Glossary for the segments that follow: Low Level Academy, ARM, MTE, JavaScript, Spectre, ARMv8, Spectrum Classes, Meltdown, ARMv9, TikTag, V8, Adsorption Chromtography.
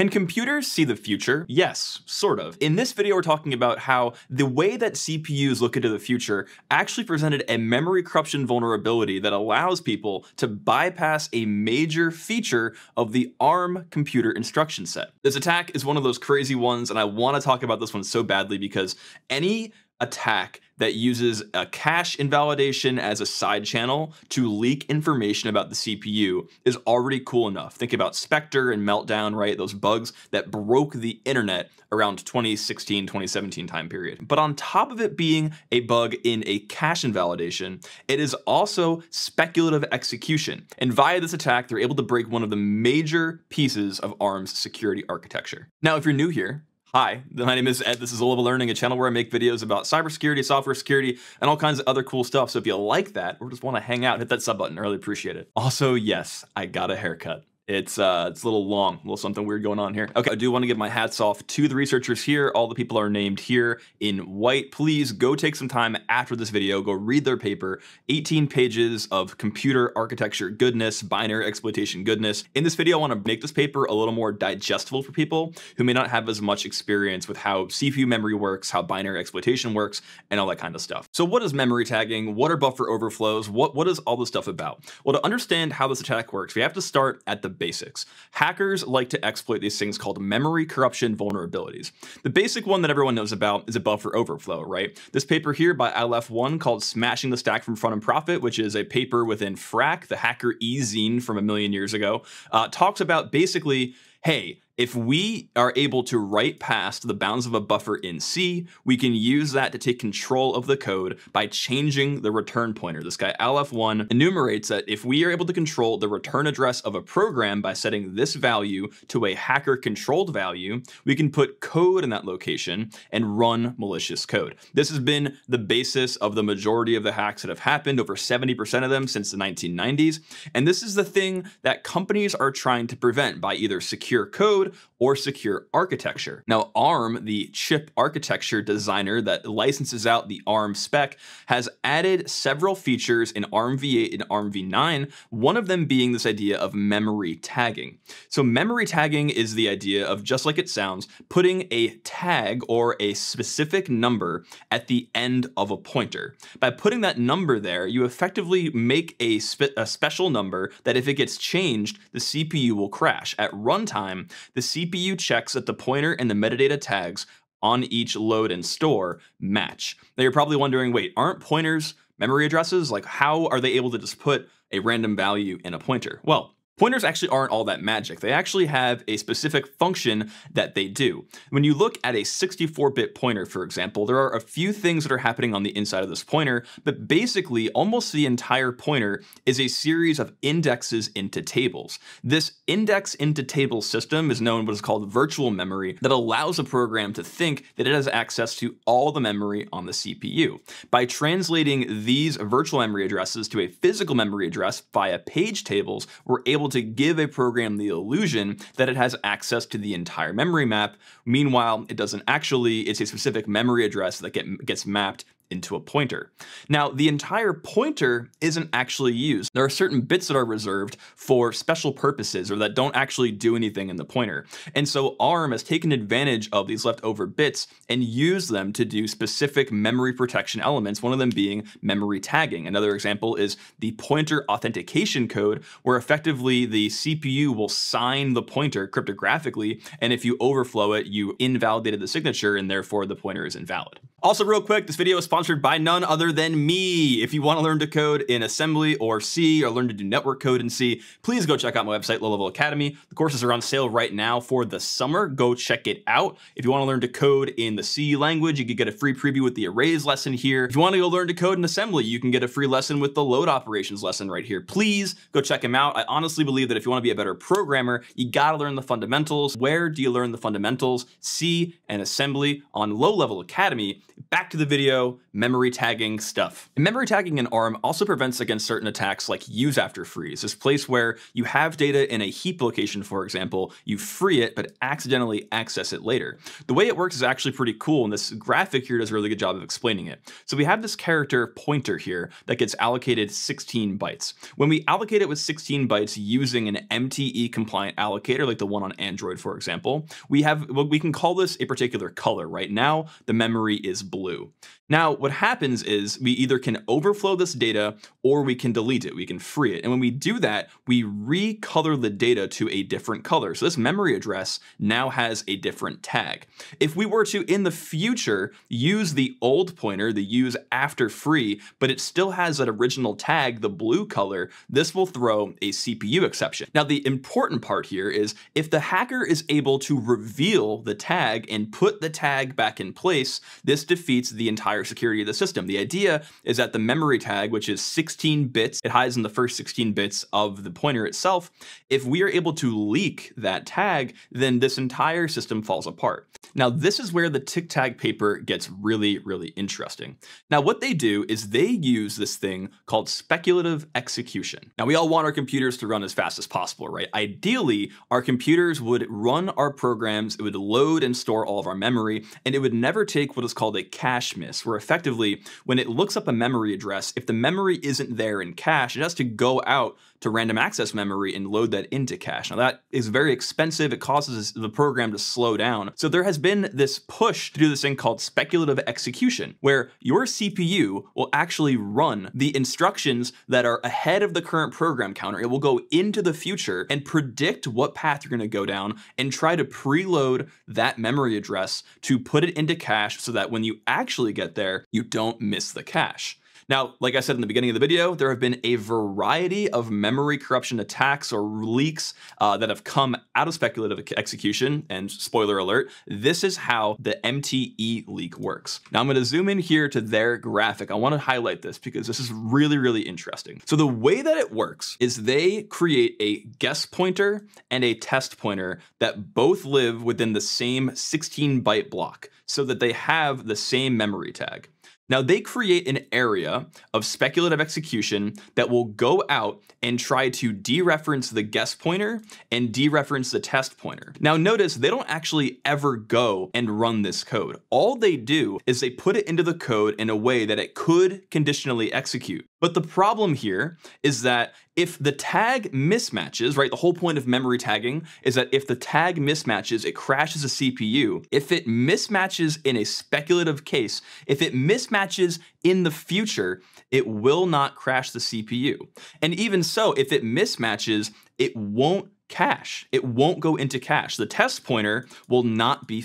Can computers see the future? Yes, sort of. In this video, we're talking about how the way that CPUs look into the future actually presented a memory corruption vulnerability that allows people to bypass a major feature of the ARM computer instruction set. This attack is one of those crazy ones, and I want to talk about this one so badly because any attack that uses a cache invalidation as a side channel to leak information about the CPU is already cool enough. Think about Spectre and Meltdown, right? Those bugs that broke the internet around 2016, 2017 time period. But on top of it being a bug in a cache invalidation, it is also speculative execution. And via this attack, they're able to break one of the major pieces of ARM's security architecture. Now, if you're new here, hi, my name is Ed. This is Low Level Learning, a channel where I make videos about cybersecurity, software security, and all kinds of other cool stuff. So if you like that or just want to hang out, hit that sub button. I really appreciate it. Also, yes, I got a haircut. It's a little long, a little something weird going on here. Okay, I do want to give my hats off to the researchers here. All the people are named here in white. Please go take some time after this video, go read their paper, 18 pages of computer architecture goodness, binary exploitation goodness. In this video, I want to make this paper a little more digestible for people who may not have as much experience with how CPU memory works, how binary exploitation works, and all that kind of stuff. So what is memory tagging? What are buffer overflows? What is all this stuff about? Well, to understand how this attack works, we have to start at the basics. Hackers like to exploit these things called memory corruption vulnerabilities. The basic one that everyone knows about is a buffer overflow, right? This paper here by ILF1 called Smashing the Stack from Front and Profit, which is a paper within FRAC, the hacker e-zine from a million years ago, talks about basically, hey, if we are able to write past the bounds of a buffer in C, we can use that to take control of the code by changing the return pointer. This guy, Alef1, enumerates that if we are able to control the return address of a program by setting this value to a hacker-controlled value, we can put code in that location and run malicious code. This has been the basis of the majority of the hacks that have happened, over 70% of them since the 1990s. And this is the thing that companies are trying to prevent by either secure code or secure architecture. Now, ARM, the chip architecture designer that licenses out the ARM spec, has added several features in ARMv8 and ARMv9, one of them being this idea of memory tagging. So memory tagging is the idea of, just like it sounds, putting a tag or a specific number at the end of a pointer. By putting that number there, you effectively make a special number that if it gets changed, the CPU will crash. At runtime, the CPU checks that the pointer and the metadata tags on each load and store match. Now you're probably wondering, wait, aren't pointers memory addresses? Like, how are they able to just put a random value in a pointer? Well, pointers actually aren't all that magic. They actually have a specific function that they do. When you look at a 64-bit pointer, for example, there are a few things that are happening on the inside of this pointer, but basically almost the entire pointer is a series of indexes into tables. This index into table system is known what is called virtual memory that allows a program to think that it has access to all the memory on the CPU. By translating these virtual memory addresses to a physical memory address via page tables, we're able to give a program the illusion that it has access to the entire memory map. Meanwhile, it doesn't actually, it's a specific memory address that gets mapped into a pointer. Now, the entire pointer isn't actually used. There are certain bits that are reserved for special purposes or that don't actually do anything in the pointer. And so ARM has taken advantage of these leftover bits and used them to do specific memory protection elements, one of them being memory tagging. Another example is the pointer authentication code, where effectively the CPU will sign the pointer cryptographically, and if you overflow it, you invalidated the signature and therefore the pointer is invalid. Also, real quick, this video is sponsored by none other than me. If you want to learn to code in assembly or C, or learn to do network code in C, please go check out my website, Low Level Academy. The courses are on sale right now for the summer. Go check it out. If you want to learn to code in the C language, you can get a free preview with the arrays lesson here. If you want to go learn to code in assembly, you can get a free lesson with the load operations lesson right here. Please go check them out. I honestly believe that if you want to be a better programmer, you got to learn the fundamentals. Where do you learn the fundamentals? C and assembly on Low Level Academy. back to the video, memory tagging stuff. And memory tagging in ARM also prevents against certain attacks like use after freeze, this place where you have data in a heap location, for example, you free it, but accidentally access it later. The way it works is actually pretty cool, and this graphic here does a really good job of explaining it. So we have this character pointer here that gets allocated 16 bytes. When we allocate it with 16 bytes using an MTE compliant allocator, like the one on Android, for example, we can call this a particular color. Right now, the memory is blue. Now, what happens is we either can overflow this data or we can delete it, we can free it. And when we do that, we recolor the data to a different color. So this memory address now has a different tag. If we were to, in the future, use the old pointer, the use after free, but it still has that original tag, the blue color, this will throw a CPU exception. Now, the important part here is if the hacker is able to reveal the tag and put the tag back in place, this defeats the entire security of the system. The idea is that the memory tag, which is 16 bits, it hides in the first 16 bits of the pointer itself. If we are able to leak that tag, then this entire system falls apart. Now, this is where the TikTag paper gets really, really interesting. Now, what they do is they use this thing called speculative execution. Now, we all want our computers to run as fast as possible, right? Ideally, our computers would run our programs, it would load and store all of our memory, and it would never take what is called a cache miss, where effectively, when it looks up a memory address, if the memory isn't there in cache, it has to go out to random access memory and load that into cache. Now, that is very expensive. It causes the program to slow down. So there has been this push to do this thing called speculative execution, where your CPU will actually run the instructions that are ahead of the current program counter. It will go into the future and predict what path you're going to go down and try to preload that memory address to put it into cache so that when you actually get there, you don't miss the cache. Now, like I said in the beginning of the video, there have been a variety of memory corruption attacks or leaks that have come out of speculative execution, and spoiler alert, this is how the MTE leak works. Now I'm gonna zoom in here to their graphic. I wanna highlight this because this is really, really interesting. So the way that it works is they create a guest pointer and a test pointer that both live within the same 16-byte block so that they have the same memory tag. Now they create an area of speculative execution that will go out and try to dereference the guest pointer and dereference the test pointer. Now notice they don't actually ever go and run this code. All they do is they put it into the code in a way that it could conditionally execute. But the problem here is that if the tag mismatches, right, the whole point of memory tagging is that if the tag mismatches, it crashes the CPU. If it mismatches in a speculative case, if it mismatches in the future, it will not crash the CPU. And even so, if it mismatches, it won't cache. It won't go into cache. The test pointer will not be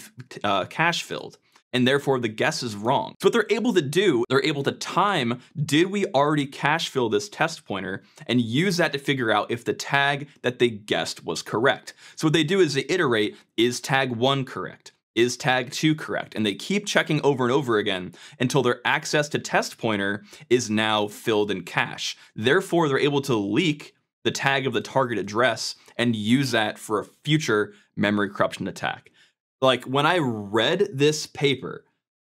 cache filled, and therefore the guess is wrong. So what they're able to do, they're able to time, did we already cache fill this test pointer, and use that to figure out if the tag that they guessed was correct. So what they do is they iterate, is tag 1 correct? Is tag 2 correct? And they keep checking over and over again until their access to test pointer is now filled in cache. Therefore, they're able to leak the tag of the target address and use that for a future memory corruption attack. Like, when I read this paper,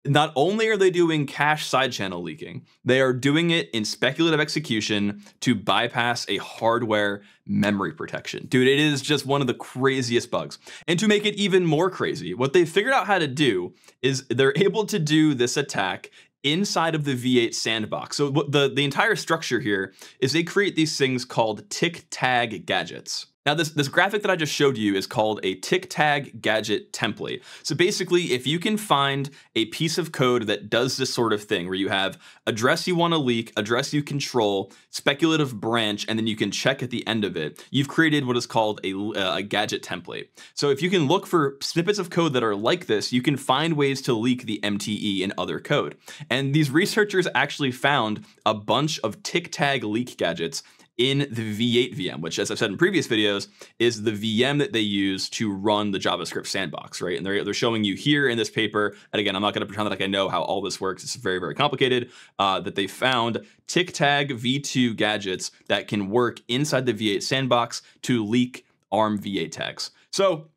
not only are they doing cache side channel leaking, they are doing it in speculative execution to bypass a hardware memory protection. Dude, it is just one of the craziest bugs. And to make it even more crazy, what they figured out how to do is they're able to do this attack inside of the V8 sandbox. So the entire structure here is they create these things called TikTag gadgets. Now this graphic that I just showed you is called a TikTag gadget template. So basically, if you can find a piece of code that does this sort of thing, where you have address you want to leak, address you control, speculative branch, and then you can check at the end of it, you've created what is called a gadget template. So if you can look for snippets of code that are like this, you can find ways to leak the MTE and other code. And these researchers actually found a bunch of TikTag leak gadgets in the V8 VM, which, as I've said in previous videos, is the VM that they use to run the JavaScript sandbox, right? And they're showing you here in this paper, and again, I'm not gonna pretend like I know how all this works, it's very, very complicated, that they found TikTag v2 gadgets that can work inside the V8 sandbox to leak ARM V8 tags. So,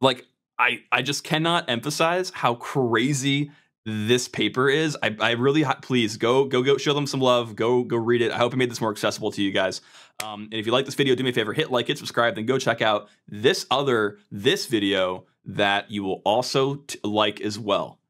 like, I just cannot emphasize how crazy this paper is. I really, please go show them some love. Go read it. I hope I made this more accessible to you guys. And if you like this video, do me a favor, hit like it, subscribe, then go check out this video that you will also like as well.